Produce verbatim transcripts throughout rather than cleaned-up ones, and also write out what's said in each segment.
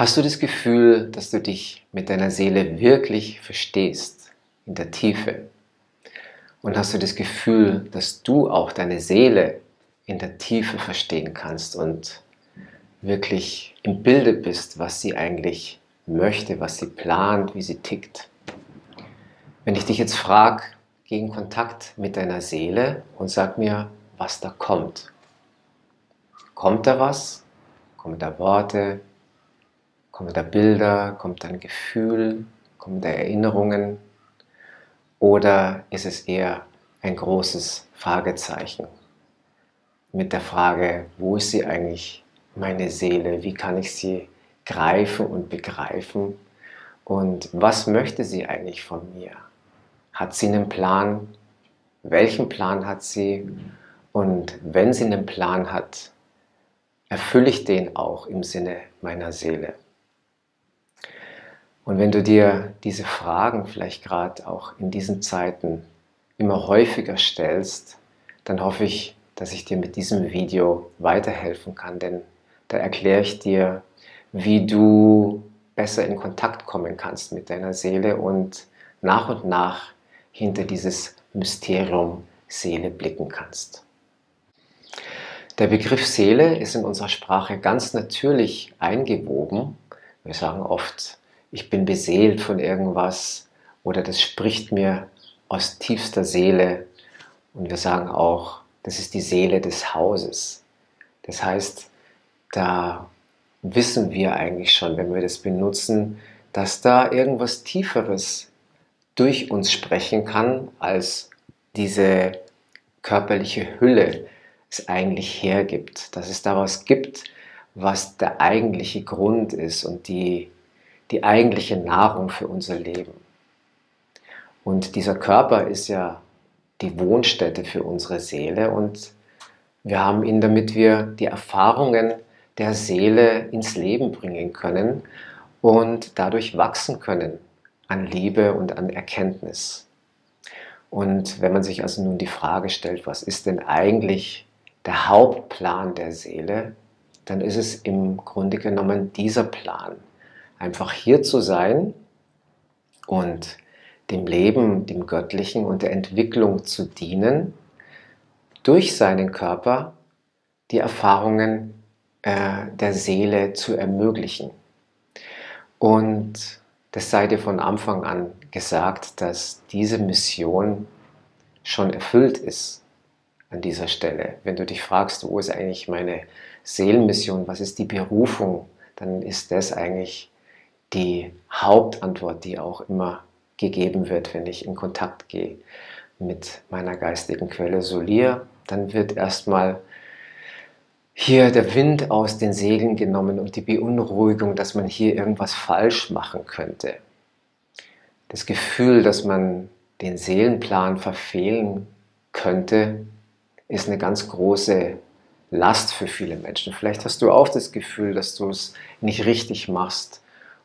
Hast du das Gefühl, dass du dich mit deiner Seele wirklich verstehst, in der Tiefe? Und hast du das Gefühl, dass du auch deine Seele in der Tiefe verstehen kannst und wirklich im Bilde bist, was sie eigentlich möchte, was sie plant, wie sie tickt? Wenn ich dich jetzt frage, geh in Kontakt mit deiner Seele und sag mir, was da kommt. Kommt da was? Kommen da Worte? Kommen da Bilder? Kommt da ein Gefühl? Kommen da Erinnerungen? Oder ist es eher ein großes Fragezeichen? Mit der Frage, wo ist sie eigentlich, meine Seele? Wie kann ich sie greifen und begreifen? Und was möchte sie eigentlich von mir? Hat sie einen Plan? Welchen Plan hat sie? Und wenn sie einen Plan hat, erfülle ich den auch im Sinne meiner Seele? Und wenn du dir diese Fragen vielleicht gerade auch in diesen Zeiten immer häufiger stellst, dann hoffe ich, dass ich dir mit diesem Video weiterhelfen kann, denn da erkläre ich dir, wie du besser in Kontakt kommen kannst mit deiner Seele und nach und nach hinter dieses Mysterium Seele blicken kannst. Der Begriff Seele ist in unserer Sprache ganz natürlich eingewoben. Wir sagen oft, ich bin beseelt von irgendwas oder das spricht mir aus tiefster Seele. Und wir sagen auch, das ist die Seele des Hauses. Das heißt, da wissen wir eigentlich schon, wenn wir das benutzen, dass da irgendwas Tieferes durch uns sprechen kann, als diese körperliche Hülle es eigentlich hergibt. Dass es da was gibt, was der eigentliche Grund ist und die, die eigentliche Nahrung für unser Leben. Und dieser Körper ist ja die Wohnstätte für unsere Seele und wir haben ihn, damit wir die Erfahrungen der Seele ins Leben bringen können und dadurch wachsen können an Liebe und an Erkenntnis. Und wenn man sich also nun die Frage stellt, was ist denn eigentlich der Hauptplan der Seele, dann ist es im Grunde genommen dieser Plan. Einfach hier zu sein und dem Leben, dem Göttlichen und der Entwicklung zu dienen, durch seinen Körper die Erfahrungen äh, der Seele zu ermöglichen. Und das sei dir von Anfang an gesagt, dass diese Mission schon erfüllt ist an dieser Stelle. Wenn du dich fragst, wo ist eigentlich meine Seelenmission, was ist die Berufung, dann ist das eigentlich die Hauptantwort, die auch immer gegeben wird, wenn ich in Kontakt gehe mit meiner geistigen Quelle Solia. Dann wird erstmal hier der Wind aus den Segeln genommen und die Beunruhigung, dass man hier irgendwas falsch machen könnte. Das Gefühl, dass man den Seelenplan verfehlen könnte, ist eine ganz große Last für viele Menschen. Vielleicht hast du auch das Gefühl, dass du es nicht richtig machst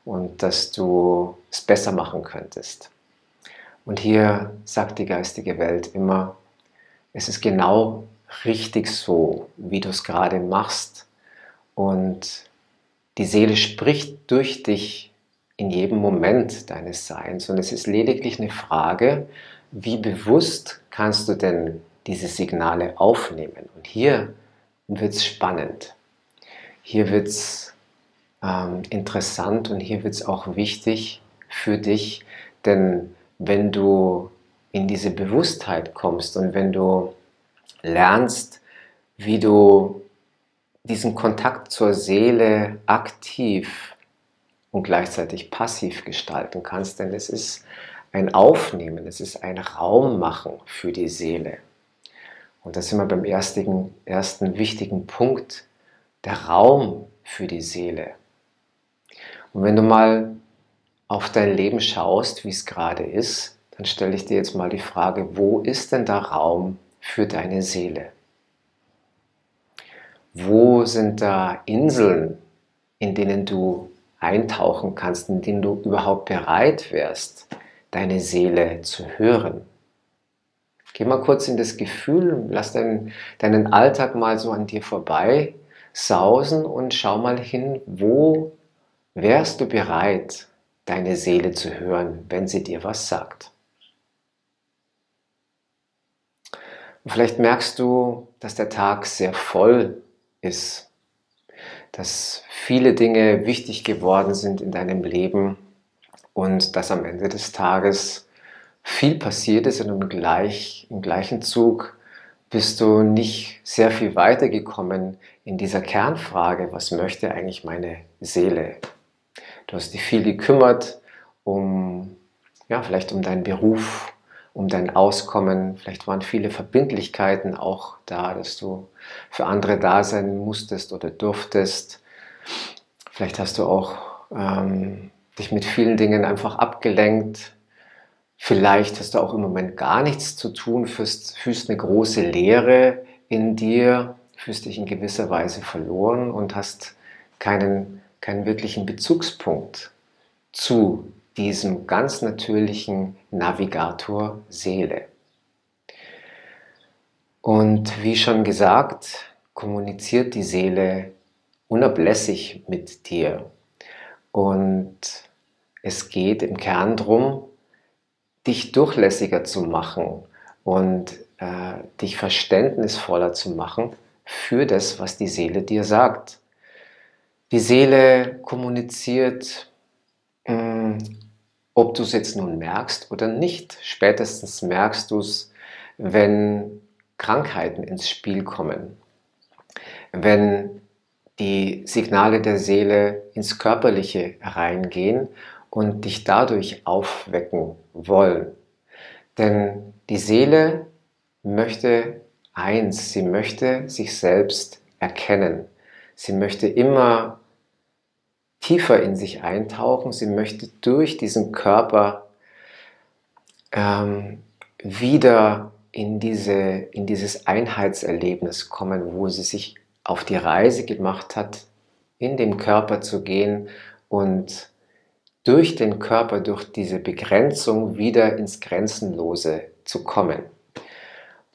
und dass du es besser machen könntest. Und hier sagt die geistige Welt immer, es ist genau richtig so, wie du es gerade machst. Und die Seele spricht durch dich in jedem Moment deines Seins. Und es ist lediglich eine Frage, wie bewusst kannst du denn diese Signale aufnehmen? Und hier wird es spannend. Hier wird es ähm, interessant und hier wird es auch wichtig für dich, denn wenn du in diese Bewusstheit kommst und wenn du lernst, wie du diesen Kontakt zur Seele aktiv und gleichzeitig passiv gestalten kannst, denn es ist ein Aufnehmen, es ist ein Raum machen für die Seele. Und da sind wir beim ersten, ersten wichtigen Punkt, der Raum für die Seele. Und wenn du mal auf dein Leben schaust, wie es gerade ist, dann stelle ich dir jetzt mal die Frage, wo ist denn der Raum für deine Seele? Wo sind da Inseln, in denen du eintauchen kannst, in denen du überhaupt bereit wärst, deine Seele zu hören? Geh mal kurz in das Gefühl, lass deinen, deinen Alltag mal so an dir vorbei sausen und schau mal hin, wo Wärst du bereit, deine Seele zu hören, wenn sie dir was sagt? Und vielleicht merkst du, dass der Tag sehr voll ist, dass viele Dinge wichtig geworden sind in deinem Leben und dass am Ende des Tages viel passiert ist und im, gleich, im gleichen Zug bist du nicht sehr viel weitergekommen in dieser Kernfrage, was möchte eigentlich meine Seele? Du hast dich viel gekümmert um, ja, vielleicht um deinen Beruf, um dein Auskommen, vielleicht waren viele Verbindlichkeiten auch da, dass du für andere da sein musstest oder durftest. Vielleicht hast du auch ähm, dich mit vielen Dingen einfach abgelenkt. Vielleicht hast du auch im Moment gar nichts zu tun, fühlst, fühlst eine große Leere in dir, fühlst dich in gewisser Weise verloren und hast keinen, keinen wirklichen Bezugspunkt zu diesem ganz natürlichen Navigator Seele. Und wie schon gesagt, kommuniziert die Seele unablässig mit dir. Und es geht im Kern darum, dich durchlässiger zu machen und äh, dich verständnisvoller zu machen für das, was die Seele dir sagt. Die Seele kommuniziert, mh, ob du es jetzt nun merkst oder nicht. Spätestens merkst du es, wenn Krankheiten ins Spiel kommen, wenn die Signale der Seele ins Körperliche reingehen und dich dadurch aufwecken wollen. Denn die Seele möchte eins, sie möchte sich selbst erkennen. Sie möchte immer tiefer in sich eintauchen, sie möchte durch diesen Körper ähm, wieder in, diese, in dieses Einheitserlebnis kommen, wo sie sich auf die Reise gemacht hat, in den Körper zu gehen und durch den Körper, durch diese Begrenzung wieder ins Grenzenlose zu kommen.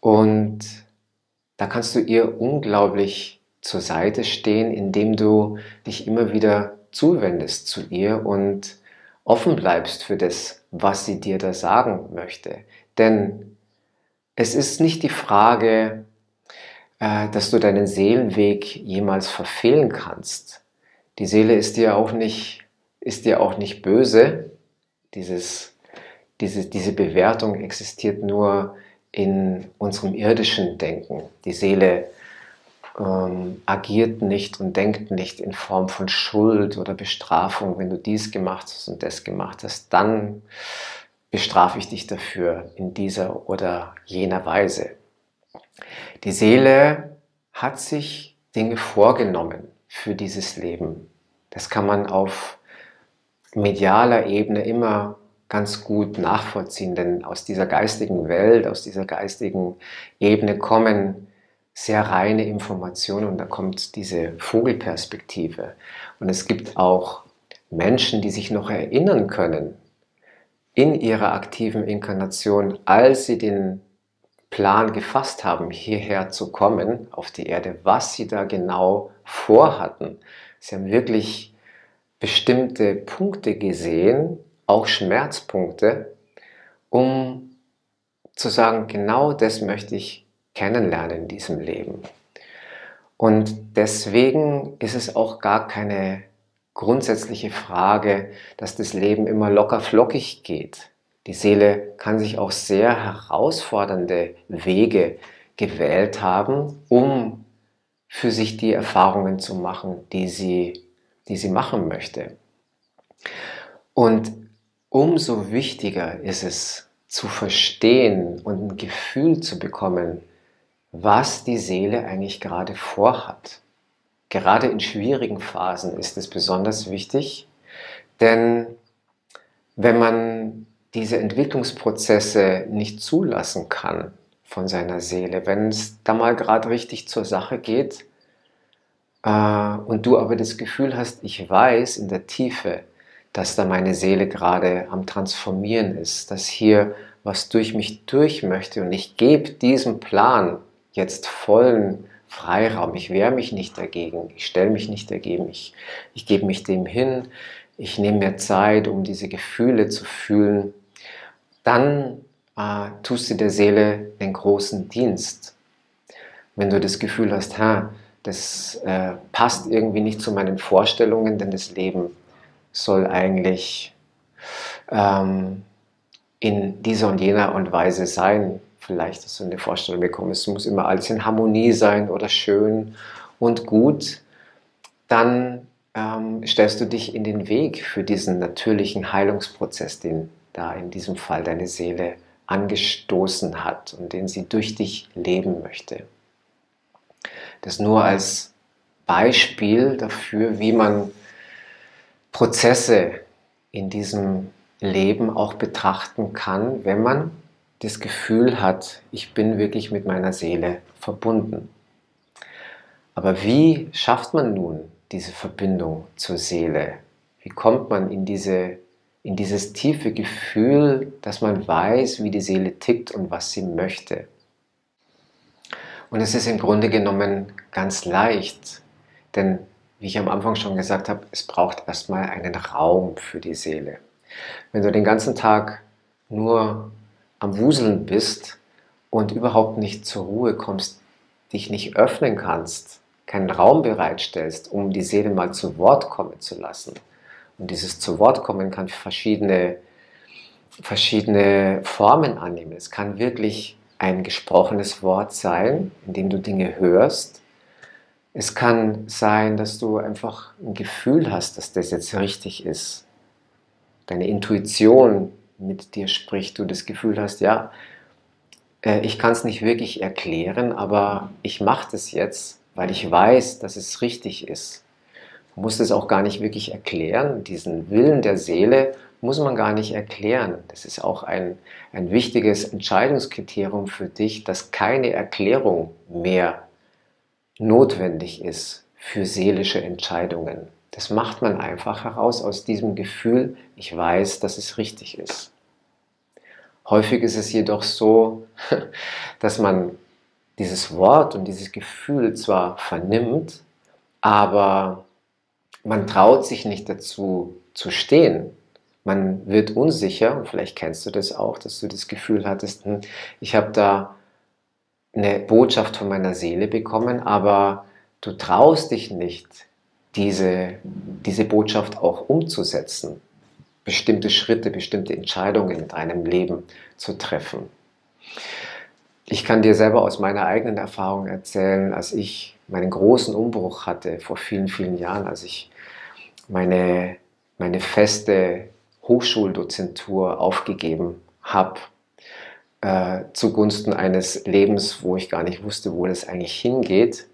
Und da kannst du ihr unglaublich zur Seite stehen, indem du dich immer wieder zuwendest zu ihr und offen bleibst für das, was sie dir da sagen möchte. Denn es ist nicht die Frage, dass du deinen Seelenweg jemals verfehlen kannst. Die Seele ist dir auch nicht, ist dir auch nicht böse. Dieses, diese, diese Bewertung existiert nur in unserem irdischen Denken. Die Seele ähm, agiert nicht und denkt nicht in Form von Schuld oder Bestrafung. Wenn du dies gemacht hast und das gemacht hast, dann bestrafe ich dich dafür in dieser oder jener Weise. Die Seele hat sich Dinge vorgenommen für dieses Leben. Das kann man auf medialer Ebene immer ganz gut nachvollziehen, denn aus dieser geistigen Welt, aus dieser geistigen Ebene kommen sehr reine Informationen und da kommt diese Vogelperspektive. Und es gibt auch Menschen, die sich noch erinnern können in ihrer aktiven Inkarnation, als sie den Plan gefasst haben, hierher zu kommen auf die Erde, was sie da genau vorhatten. Sie haben wirklich bestimmte Punkte gesehen, auch Schmerzpunkte, um zu sagen, genau das möchte ich kennenlernen in diesem Leben. Und deswegen ist es auch gar keine grundsätzliche Frage, dass das Leben immer locker flockig geht. Die Seele kann sich auch sehr herausfordernde Wege gewählt haben, um für sich die Erfahrungen zu machen, die sie, die sie machen möchte. Und umso wichtiger ist es, zu verstehen und ein Gefühl zu bekommen, was die Seele eigentlich gerade vorhat. Gerade in schwierigen Phasen ist es besonders wichtig, denn wenn man diese Entwicklungsprozesse nicht zulassen kann von seiner Seele, wenn es da mal gerade richtig zur Sache geht äh, und du aber das Gefühl hast, ich weiß in der Tiefe, dass da meine Seele gerade am Transformieren ist, dass hier was durch mich durch möchte und ich gebe diesem Plan jetzt vollen Freiraum, ich wehre mich nicht dagegen, ich stelle mich nicht dagegen, ich, ich gebe mich dem hin, ich nehme mir Zeit, um diese Gefühle zu fühlen, dann äh, tust du der Seele den großen Dienst. Wenn du das Gefühl hast, ha, das äh, passt irgendwie nicht zu meinen Vorstellungen, denn das Leben soll eigentlich ähm, in dieser und jener und Weise sein, vielleicht hast du eine Vorstellung bekommen, es muss immer alles in Harmonie sein oder schön und gut, dann ähm, stellst du dich in den Weg für diesen natürlichen Heilungsprozess, den da in diesem Fall deine Seele angestoßen hat und den sie durch dich leben möchte. Das nur als Beispiel dafür, wie man Prozesse in diesem Leben auch betrachten kann, wenn man das Gefühl hat, ich bin wirklich mit meiner Seele verbunden. Aber wie schafft man nun diese Verbindung zur Seele? Wie kommt man in, diese, in dieses tiefe Gefühl, dass man weiß, wie die Seele tickt und was sie möchte? Und es ist im Grunde genommen ganz leicht, denn wie ich am Anfang schon gesagt habe, es braucht erstmal einen Raum für die Seele. Wenn du den ganzen Tag nur am Wuseln bist und überhaupt nicht zur Ruhe kommst, dich nicht öffnen kannst, keinen Raum bereitstellst, um die Seele mal zu Wort kommen zu lassen. Und dieses zu Wort kommen kann verschiedene, verschiedene Formen annehmen. Es kann wirklich ein gesprochenes Wort sein, in dem du Dinge hörst. Es kann sein, dass du einfach ein Gefühl hast, dass das jetzt richtig ist. Deine Intuition mit dir spricht, du das Gefühl hast, ja, ich kann es nicht wirklich erklären, aber ich mache das jetzt, weil ich weiß, dass es richtig ist. Man muss es auch gar nicht wirklich erklären, diesen Willen der Seele muss man gar nicht erklären. Das ist auch ein, ein wichtiges Entscheidungskriterium für dich, dass keine Erklärung mehr notwendig ist für seelische Entscheidungen. Das macht man einfach heraus aus diesem Gefühl, ich weiß, dass es richtig ist. Häufig ist es jedoch so, dass man dieses Wort und dieses Gefühl zwar vernimmt, aber man traut sich nicht dazu zu stehen. Man wird unsicher, und vielleicht kennst du das auch, dass du das Gefühl hattest, hm, ich habe da eine Botschaft von meiner Seele bekommen, aber du traust dich nicht, Diese, diese Botschaft auch umzusetzen, bestimmte Schritte, bestimmte Entscheidungen in deinem Leben zu treffen. Ich kann dir selber aus meiner eigenen Erfahrung erzählen, als ich meinen großen Umbruch hatte vor vielen, vielen Jahren, als ich meine, meine feste Hochschuldozentur aufgegeben habe, äh, zugunsten eines Lebens, wo ich gar nicht wusste, wo das eigentlich hingeht,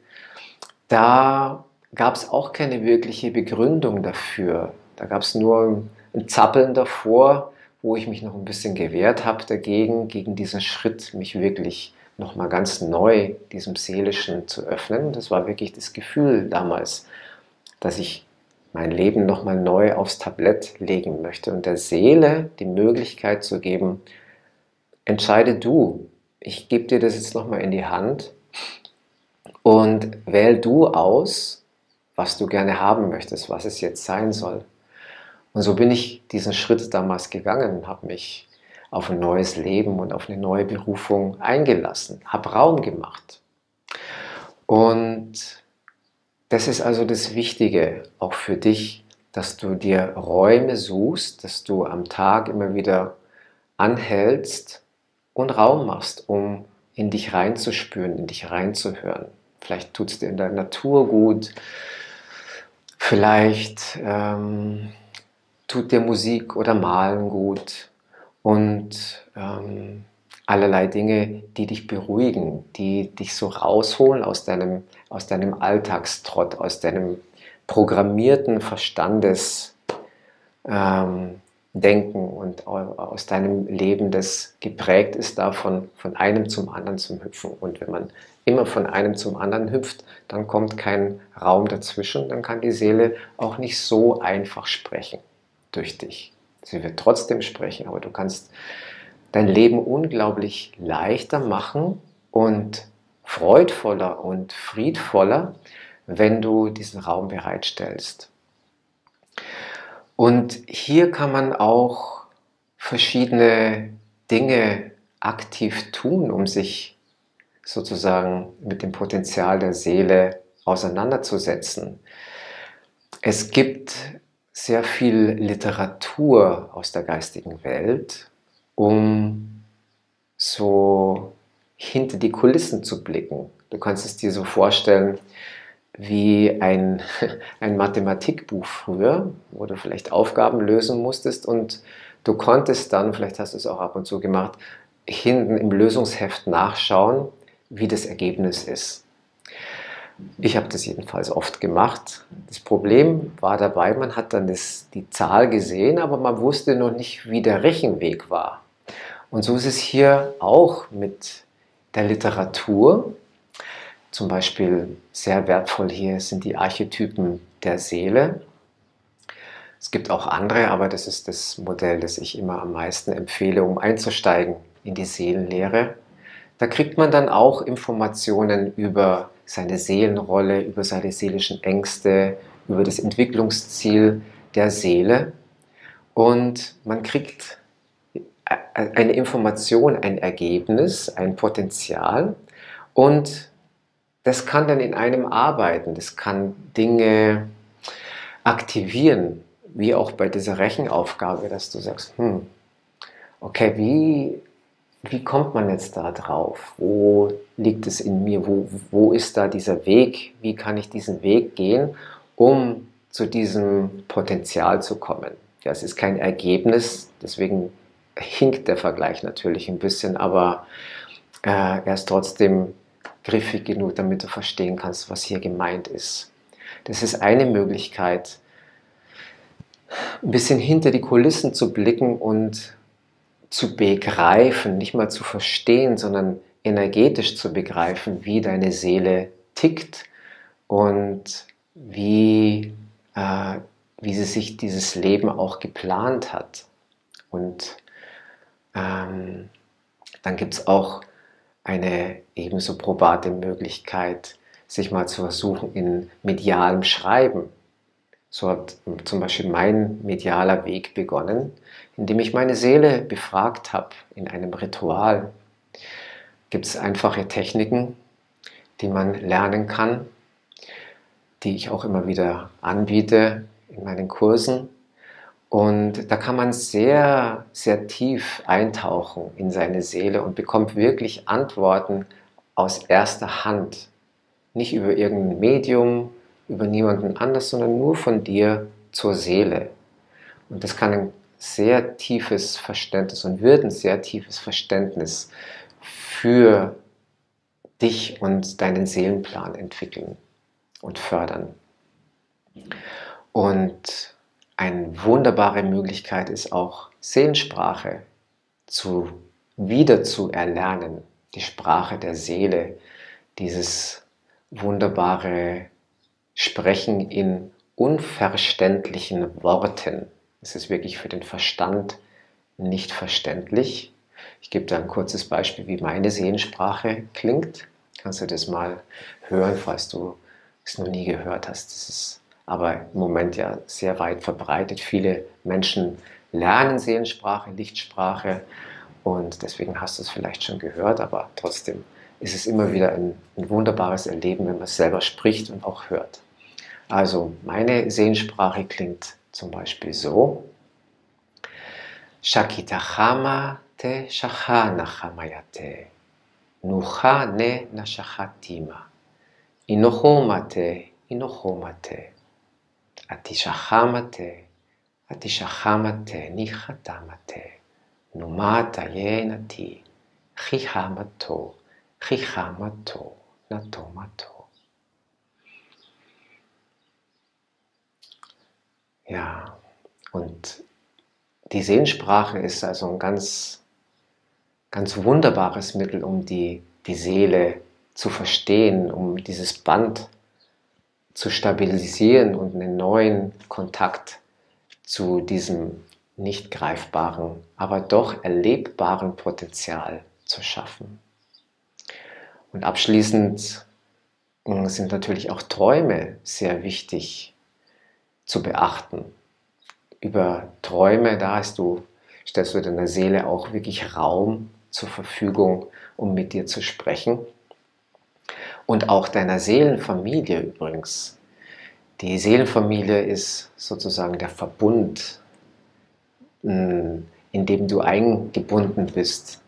da gab es auch keine wirkliche Begründung dafür. Da gab es nur ein Zappeln davor, wo ich mich noch ein bisschen gewehrt habe dagegen, gegen diesen Schritt, mich wirklich nochmal ganz neu diesem Seelischen zu öffnen. Das war wirklich das Gefühl damals, dass ich mein Leben nochmal neu aufs Tablett legen möchte und der Seele die Möglichkeit zu geben, entscheide du, ich gebe dir das jetzt nochmal in die Hand und wähl du aus, was du gerne haben möchtest, was es jetzt sein soll. Und so bin ich diesen Schritt damals gegangen und habe mich auf ein neues Leben und auf eine neue Berufung eingelassen, habe Raum gemacht. Und das ist also das Wichtige auch für dich, dass du dir Räume suchst, dass du am Tag immer wieder anhältst und Raum machst, um in dich reinzuspüren, in dich reinzuhören. Vielleicht tut es dir in der Natur gut, vielleicht ähm, tut dir Musik oder Malen gut und ähm, allerlei Dinge, die dich beruhigen, die dich so rausholen aus deinem, aus deinem Alltagstrott, aus deinem programmierten Verstandesdenken ähm, und aus deinem Leben, das geprägt ist davon, von einem zum anderen zu hüpfen. Und wenn man immer von einem zum anderen hüpft, dann kommt kein Raum dazwischen, dann kann die Seele auch nicht so einfach sprechen durch dich. Sie wird trotzdem sprechen, aber du kannst dein Leben unglaublich leichter machen und freudvoller und friedvoller, wenn du diesen Raum bereitstellst. Und hier kann man auch verschiedene Dinge aktiv tun, um sich sozusagen mit dem Potenzial der Seele auseinanderzusetzen. Es gibt sehr viel Literatur aus der geistigen Welt, um so hinter die Kulissen zu blicken. Du kannst es dir so vorstellen wie ein, ein Mathematikbuch früher, wo du vielleicht Aufgaben lösen musstest und du konntest dann, vielleicht hast du es auch ab und zu gemacht, hinten im Lösungsheft nachschauen, wie das Ergebnis ist. Ich habe das jedenfalls oft gemacht. Das Problem war dabei, man hat dann das, die Zahl gesehen, aber man wusste noch nicht, wie der Rechenweg war. Und so ist es hier auch mit der Literatur. Zum Beispiel sehr wertvoll hier sind die Archetypen der Seele. Es gibt auch andere, aber das ist das Modell, das ich immer am meisten empfehle, um einzusteigen in die Seelenlehre. Da kriegt man dann auch Informationen über seine Seelenrolle, über seine seelischen Ängste, über das Entwicklungsziel der Seele. Und man kriegt eine Information, ein Ergebnis, ein Potenzial. Und das kann dann in einem arbeiten. Das kann Dinge aktivieren, wie auch bei dieser Rechenaufgabe, dass du sagst, hm, okay, wie... Wie kommt man jetzt da drauf? Wo liegt es in mir? Wo, wo ist da dieser Weg? Wie kann ich diesen Weg gehen, um zu diesem Potenzial zu kommen? Das ist kein Ergebnis, deswegen hinkt der Vergleich natürlich ein bisschen, aber äh, er ist trotzdem griffig genug, damit du verstehen kannst, was hier gemeint ist. Das ist eine Möglichkeit, ein bisschen hinter die Kulissen zu blicken und zu begreifen, nicht mal zu verstehen, sondern energetisch zu begreifen, wie deine Seele tickt und wie, äh, wie sie sich dieses Leben auch geplant hat. Und ähm, dann gibt es auch eine ebenso probate Möglichkeit, sich mal zu versuchen in medialem Schreiben. So hat zum Beispiel mein medialer Weg begonnen, indem ich meine Seele befragt habe in einem Ritual. Gibt es einfache Techniken, die man lernen kann, die ich auch immer wieder anbiete in meinen Kursen. Und da kann man sehr, sehr tief eintauchen in seine Seele und bekommt wirklich Antworten aus erster Hand. Nicht über irgendein Medium, über niemanden anders, sondern nur von dir zur Seele. Und das kann ein sehr tiefes Verständnis und wird ein sehr tiefes Verständnis für dich und deinen Seelenplan entwickeln und fördern. Und eine wunderbare Möglichkeit ist auch, Seelensprache zu, wieder zu erlernen, die Sprache der Seele, dieses wunderbare Sprechen in unverständlichen Worten. Es ist wirklich für den Verstand nicht verständlich. Ich gebe da ein kurzes Beispiel, wie meine Seelensprache klingt. Kannst du das mal hören, falls du es noch nie gehört hast. Das ist aber im Moment ja sehr weit verbreitet. Viele Menschen lernen Seelensprache, Lichtsprache und deswegen hast du es vielleicht schon gehört, aber trotzdem ist es immer wieder ein, ein wunderbares Erleben, wenn man es selber spricht und auch hört. Also meine Seelensprache klingt zum Beispiel so. Shakitachama te shachanachamayate nuchane nashachatima inochomate inochomate atishachamate atishachamate nichatamate numatayenati chihamato chihamato natomato. Ja, und die Seelensprache ist also ein ganz, ganz wunderbares Mittel, um die, die Seele zu verstehen, um dieses Band zu stabilisieren und einen neuen Kontakt zu diesem nicht greifbaren, aber doch erlebbaren Potenzial zu schaffen. Und abschließend sind natürlich auch Träume sehr wichtig zu beachten. Über Träume, da hast du, stellst du deiner Seele auch wirklich Raum zur Verfügung, um mit dir zu sprechen. Und auch deiner Seelenfamilie übrigens. Die Seelenfamilie ist sozusagen der Verbund, in dem du eingebunden bist.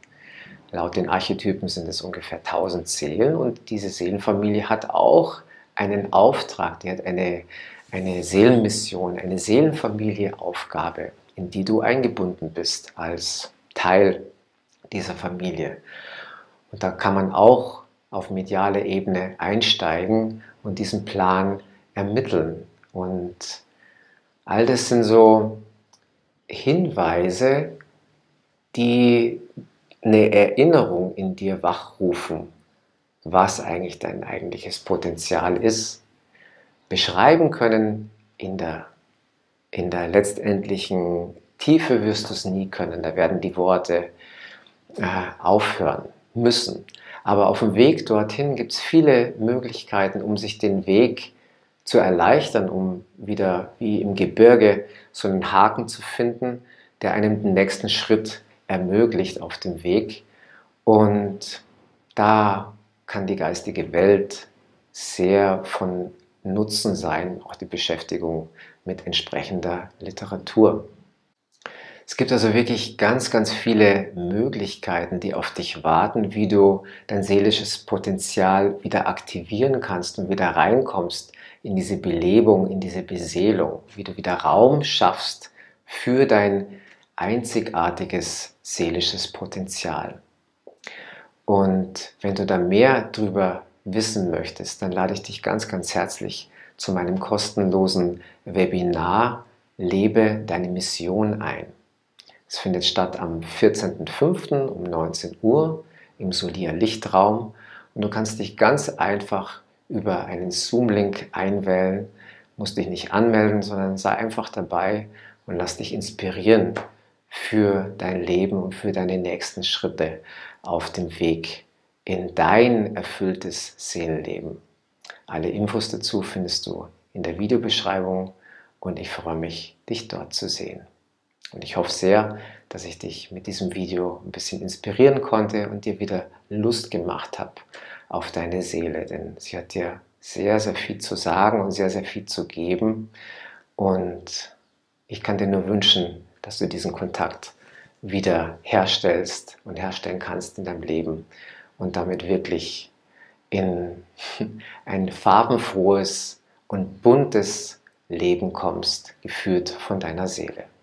Laut den Archetypen sind es ungefähr tausend Seelen, und diese Seelenfamilie hat auch einen Auftrag, die hat eine, eine Seelenmission, eine Seelenfamilieaufgabe, in die du eingebunden bist als Teil dieser Familie. Und da kann man auch auf mediale Ebene einsteigen und diesen Plan ermitteln. Und all das sind so Hinweise, die eine Erinnerung in dir wachrufen, was eigentlich dein eigentliches Potenzial ist, beschreiben können. In der, in der letztendlichen Tiefe wirst du es nie können, da werden die Worte äh, aufhören müssen. Aber auf dem Weg dorthin gibt es viele Möglichkeiten, um sich den Weg zu erleichtern, um wieder wie im Gebirge so einen Haken zu finden, der einem den nächsten Schritt ermöglicht auf dem Weg. Und da kann die geistige Welt sehr von Nutzen sein, auch die Beschäftigung mit entsprechender Literatur. Es gibt also wirklich ganz, ganz viele Möglichkeiten, die auf dich warten, wie du dein seelisches Potenzial wieder aktivieren kannst und wieder reinkommst in diese Belebung, in diese Beseelung, wie du wieder Raum schaffst für dein einzigartiges seelisches Potenzial. Und wenn du da mehr drüber wissen möchtest, dann lade ich dich ganz, ganz herzlich zu meinem kostenlosen Webinar Lebe deine Mission ein. Es findet statt am vierzehnten fünften um neunzehn Uhr im Solia-Lichtraum, und du kannst dich ganz einfach über einen Zoom-Link einwählen, musst dich nicht anmelden, sondern sei einfach dabei und lass dich inspirieren für dein Leben und für deine nächsten Schritte auf dem Weg in dein erfülltes Seelenleben. Alle Infos dazu findest du in der Videobeschreibung, und ich freue mich, dich dort zu sehen. Und ich hoffe sehr, dass ich dich mit diesem Video ein bisschen inspirieren konnte und dir wieder Lust gemacht habe auf deine Seele, denn sie hat dir sehr, sehr viel zu sagen und sehr, sehr viel zu geben. Und ich kann dir nur wünschen, dass du diesen Kontakt wieder herstellst und herstellen kannst in deinem Leben und damit wirklich in ein farbenfrohes und buntes Leben kommst, geführt von deiner Seele.